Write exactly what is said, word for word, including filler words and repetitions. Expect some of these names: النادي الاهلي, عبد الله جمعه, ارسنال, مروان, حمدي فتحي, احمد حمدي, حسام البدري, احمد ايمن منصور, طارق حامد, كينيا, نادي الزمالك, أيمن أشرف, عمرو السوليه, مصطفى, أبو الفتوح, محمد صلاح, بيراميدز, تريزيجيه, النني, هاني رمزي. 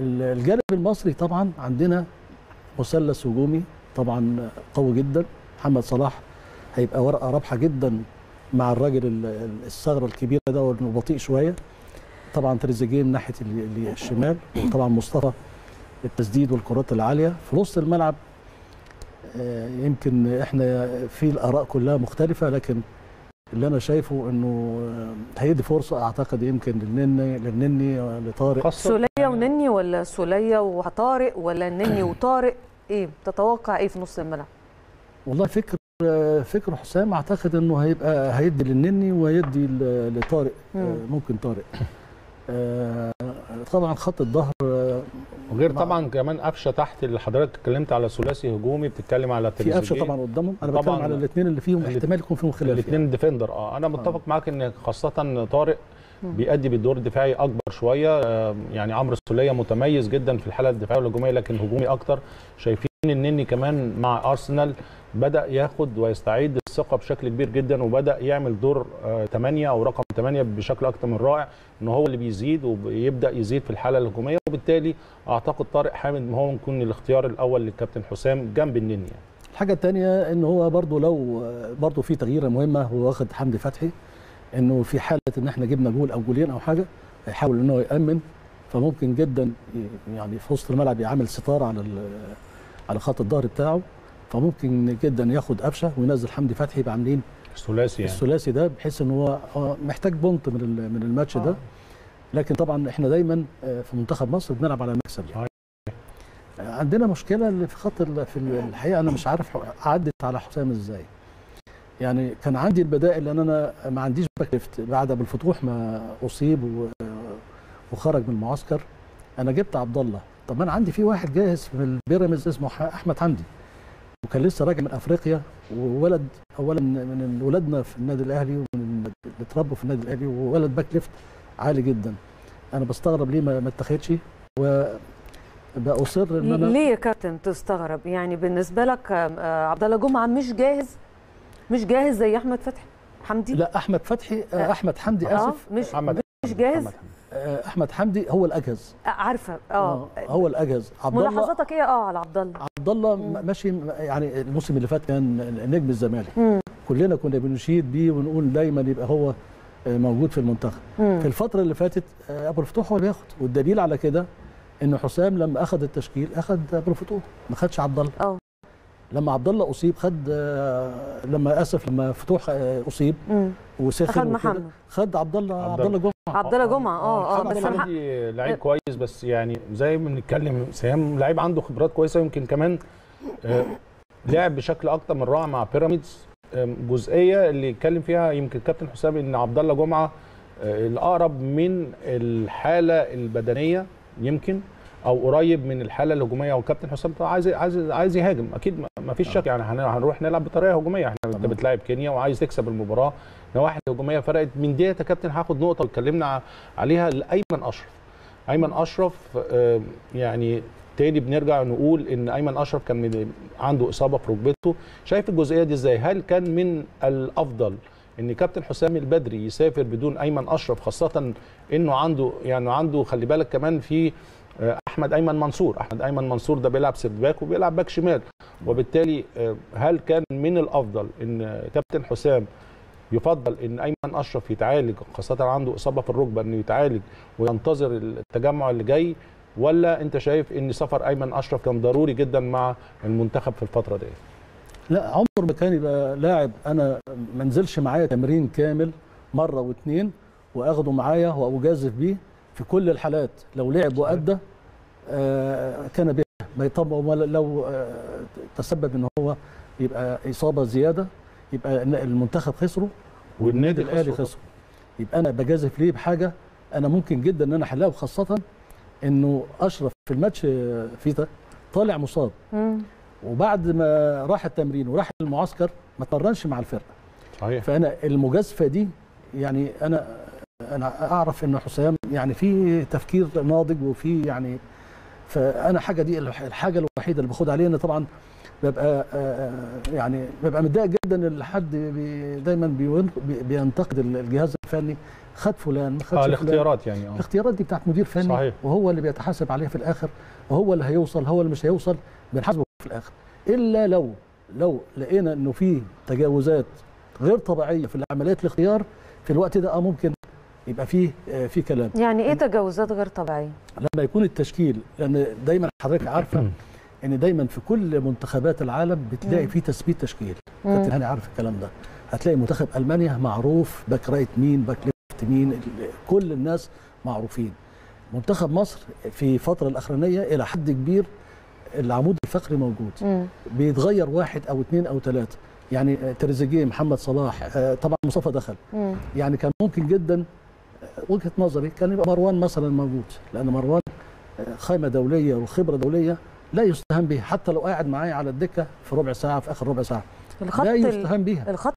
الجانب المصري طبعا عندنا مثلث هجومي طبعا قوي جدا. محمد صلاح هيبقى ورقه رابحه جدا مع الراجل الثغره الكبيره ده وانه بطيء شويه. طبعا تريزيجيه من ناحيه الشمال، طبعا مصطفى التسديد والكرات العاليه. في نص الملعب يمكن احنا في الاراء كلها مختلفه، لكن اللي انا شايفه انه هيدي فرصه اعتقد يمكن للنني للنني لطارق. سوليه ونني ولا سوليه وطارق ولا النني وطارق؟ ايه تتوقع ايه في نص الملعب؟ والله فكر فكر حسام اعتقد انه هيبقى هيدي للنني ويدي لطارق. ممكن طارق طبعا خط الظهر، وغير طبعا كمان قفشه تحت اللي حضرتك اتكلمت على ثلاثي هجومي، بتتكلم على تريزيجيه في قفشه طبعا قدامهم. انا بتكلم على الاثنين اللي فيهم احتمال يكون فيهم خلاف، الاثنين يعني ديفندر. اه انا متفق آه. معاك ان خاصه طارق بيأدي بالدور الدفاعي اكبر شويه، يعني عمرو السوليه متميز جدا في الحاله الدفاعيه والهجوميه لكن هجومي اكتر. شايفين النني كمان مع ارسنال بدأ ياخد ويستعيد الثقه بشكل كبير جدا، وبدأ يعمل دور ثمانية او رقم ثمانية بشكل اكتر من رائع، ان هو اللي بيزيد ويبدأ يزيد في الحاله الهجوميه. وبالتالي اعتقد طارق حامد هو ممكن الاختيار الاول للكابتن حسام جنب النني. الحاجه الثانيه ان هو برضو لو برضو في تغييره مهمه، هو واخد حمدي فتحي، انه في حاله ان احنا جبنا جول او جولين او حاجه هيحاول ان هو يامن، فممكن جدا يعني في وسط الملعب يعمل ستاره على على خط الظهر بتاعه، فممكن جدا ياخد قفشه وينزل حمدي فتحي، يبقى عاملين الثلاثي يعني. الثلاثي ده بحيث ان هو محتاج بونت من من الماتش آه. ده. لكن طبعا احنا دايما في منتخب مصر بنلعب على المكسب يعني. آه. عندنا مشكله اللي في خط في الحقيقه انا مش عارف عدت على حسام ازاي. يعني كان عندي البدائل لان انا ما عنديش باك ليفت بعد ابو الفتوح ما اصيب وخرج من المعسكر. انا جبت عبد الله، طب ما انا عندي في واحد جاهز في البيراميدز اسمه احمد حمدي، وكان لسه راجع من افريقيا، وولد اولا من ولادنا في النادي الاهلي ومن اللي اتربوا في النادي الاهلي، وولد باك ليفت عالي جدا. انا بستغرب ليه ما اتخذش، وباصر ان انا ليه يا كابتن تستغرب؟ يعني بالنسبه لك عبد الله جمعه مش جاهز مش جاهز زي احمد فتحي حمدي؟ لا احمد فتحي آه احمد حمدي آه اسف مش أحمد مش جاهز. أحمد حمدي. احمد حمدي هو الاجهز. عارفه اه هو الاجهز. عبد الله ملاحظاتك ايه اه على عبد الله؟ عبد الله ماشي يعني الموسم اللي فات كان نجم الزمالك. مم. كلنا كنا بنشيد بيه ونقول دايما يبقى هو موجود في المنتخب. مم. في الفتره اللي فاتت ابو الفتوح هو اللي ياخد، والدليل على كده ان حسام لما اخذ التشكيل اخذ ابو الفتوح، ما خدش عبد الله. اه لما عبد الله اصيب خد لما اسف لما فتوح اصيب وسخن وكده خد عبد الله عبد الله جمعه عبد الله جمعه اه اه بس عندي لعيب كويس، بس يعني زي ما بنتكلم سهام لعيب عنده خبرات كويسه، يمكن كمان آه لعب بشكل اكتر من رائع مع بيراميدز. آه جزئيه اللي اتكلم فيها يمكن كابتن حسام ان عبد الله جمعه آه الاقرب من الحاله البدنيه يمكن، او قريب من الحاله الهجوميه، وكابتن حسام عايز عايز عايز يهاجم اكيد ما فيش شك، يعني هنروح نلعب بطريقه هجوميه. احنا انت بتلاعب كينيا وعايز تكسب المباراه، نواحي هجوميه فرقت من دقيقه. يا كابتن هاخد نقطه اتكلمنا عليها لايمن اشرف. ايمن اشرف يعني تاني بنرجع نقول ان ايمن اشرف كان عنده اصابه في ركبته. شايف الجزئيه دي ازاي؟ هل كان من الافضل ان كابتن حسام البدري يسافر بدون ايمن اشرف، خاصه انه عنده يعني عنده خلي بالك كمان في احمد ايمن منصور، احمد ايمن منصور ده بيلعب سيرد باك وبيلعب باك شمال، وبالتالي هل كان من الافضل ان كابتن حسام يفضل ان ايمن اشرف يتعالج خاصه عنده اصابه في الركبه انه يتعالج وينتظر التجمع اللي جاي، ولا انت شايف ان سفر ايمن اشرف كان ضروري جدا مع المنتخب في الفتره دي؟ لا عمر ما كان يبقى لاعب انا ما انزلش معايا تمرين كامل مره واثنين واخده معايا واجازف بيه في كل الحالات. لو لعب وأدى آه كان بيه، طب لو آه تسبب ان هو يبقى اصابه زياده يبقى المنتخب خسره والنادي الاهلي خسره، يبقى انا بجازف ليه بحاجه انا ممكن جدا ان انا احلها، وخاصه انه اشرف في الماتش فيتا طالع مصاب مم. وبعد ما راح التمرين وراح المعسكر ما اتمرنش مع الفرقه صحيح. فانا المجازفه دي يعني انا انا اعرف ان حسام يعني في تفكير ناضج وفي يعني، فانا حاجه دي الحاجه الوحيده اللي باخد عليها ان طبعا ببقى يعني ببقى متضايق جدا ان حد بي دايما بينتقد الجهاز الفني خد فلان خد آه فلان. الاختيارات يعني اه الاختيارات دي بتاعت مدير فني صحيح. وهو اللي بيتحاسب عليها في الاخر، وهو اللي هيوصل، هو اللي مش هيوصل بنحاسبه في الاخر، الا لو لو لقينا انه في تجاوزات غير طبيعيه في عمليات الاختيار في الوقت ده اه ممكن يبقى فيه في كلام. يعني ايه تجاوزات غير طبيعيه؟ لما يكون التشكيل، لان دايما حضرتك عارفه ان دايما في كل منتخبات العالم بتلاقي فيه تثبيت تشكيل، كابتن هاني عارف الكلام ده، هتلاقي منتخب المانيا معروف باك رايت مين باك ليفت مين، كل الناس معروفين. منتخب مصر في الفتره الاخرانيه الى حد كبير العمود الفقري موجود، مم. بيتغير واحد او اثنين او ثلاثه، يعني تريزيجيه، محمد صلاح، طبعا مصطفى دخل، مم. يعني كان ممكن جدا وجهه نظري كان يبقى مروان مثلا موجود، لان مروان قائمه دوليه وخبره دوليه لا يستهان به، حتى لو قاعد معايا على الدكه في ربع ساعه في اخر ربع ساعه لا يستهان بيها. الخط